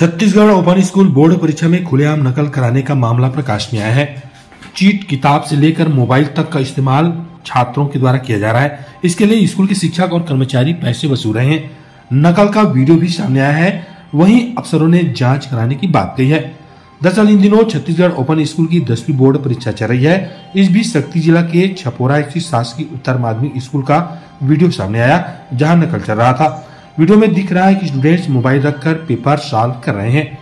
Chhattisgarh open school board परीक्षा में खुलेआम नकल कराने का मामला प्रकाश में आया है। चीट किताब से लेकर मोबाइल तक का इस्तेमाल छात्रों के द्वारा किया जा रहा है। इसके लिए स्कूल के शिक्षक और कर्मचारी पैसे वसूल रहे हैं। नकल का वीडियो भी सामने आया है। वहीं अफसरों ने जांच कराने की बात कही है। दरअसल इन दिनों छत्तीसगढ़ ओपन स्कूल की 10वीं बोर्ड परीक्षा चल रही है। इस बीच शक्ति जिला के छपोरा स्थित शासकीय उत्तर माध्यमिक स्कूल का वीडियो सामने आया, जहां नकल चल रहा था। वीडियो में दिख रहा है कि स्टूडेंट्स मोबाइल रखकर पेपर सॉल्व कर रहे हैं।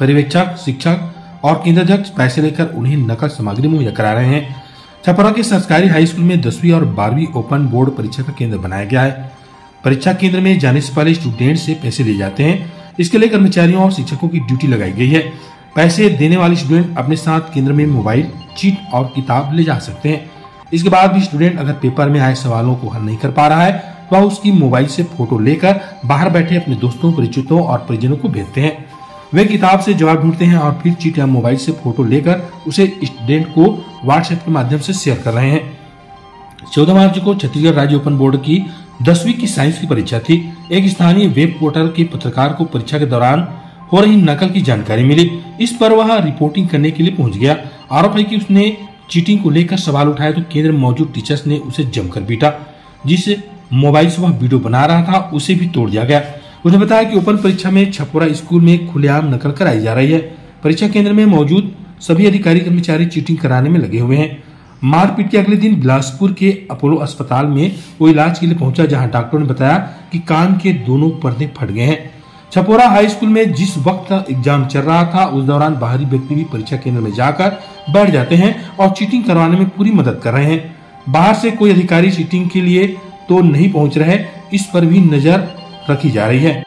पर्यवेक्षक, शिक्षक और केंद्राध्यक्ष पैसे लेकर उन्हें नकल सामग्री मुहैया करा रहे हैं। छपोरा के सरकारी हाई स्कूल में 10वीं और 12वीं ओपन बोर्ड परीक्षा का केंद्र बनाया गया है। परीक्षा केंद्र में जाने से पहले स्टूडेंट से पैसे लिए जाते हैं। इसके लिए कर्मचारियों और शिक्षकों की ड्यूटी लगाई गई है। पैसे देने वाले स्टूडेंट अपने साथ केंद्र में मोबाइल, चीट और किताब ले जा सकते हैं। इसके बाद भी स्टूडेंट अगर पेपर में आए सवालों को हल नहीं कर पा रहा है तो वह उसकी मोबाइल से फोटो लेकर बाहर बैठे अपने दोस्तों, परिचितों और परिजनों को भेजते हैं। वे किताब से जवाब ढूंढते हैं और फिर चीट या मोबाइल से फोटो लेकर उसे स्टूडेंट को व्हाट्सएप के माध्यम से शेयर कर रहे हैं। 14 मार्च को छत्तीसगढ़ राज्य ओपन बोर्ड की 10वीं की साइंस की परीक्षा थी। एक स्थानीय वेब पोर्टल के पत्रकार को परीक्षा के दौरान हो रही नकल की जानकारी मिली। इस पर वह रिपोर्टिंग करने के लिए पहुंच गया। आरोप है कि उसने चीटिंग को लेकर सवाल उठाया तो केंद्र में मौजूद टीचर्स ने उसे जमकर पीटा। जिस मोबाइल से वह वीडियो बना रहा था उसे भी तोड़ दिया गया। उसने बताया कि ओपन परीक्षा में छपोरा स्कूल में खुलेआम नकल कराई जा रही है। परीक्षा केंद्र में मौजूद सभी अधिकारी कर्मचारी चीटिंग कराने में लगे हुए हैं। मारपीट के अगले दिन बिलासपुर के अपोलो अस्पताल में वो इलाज के लिए पहुंचा, जहां डॉक्टरों ने बताया कि कान के दोनों पर्दे फट गए हैं। छपोरा हाई स्कूल में जिस वक्त एग्जाम चल रहा था उस दौरान बाहरी व्यक्ति भी परीक्षा केंद्र में जाकर बैठ जाते हैं और चीटिंग करवाने में पूरी मदद कर रहे हैं। बाहर से कोई अधिकारी चीटिंग के लिए तो नहीं पहुँच रहे, इस पर भी नजर रखी जा रही है।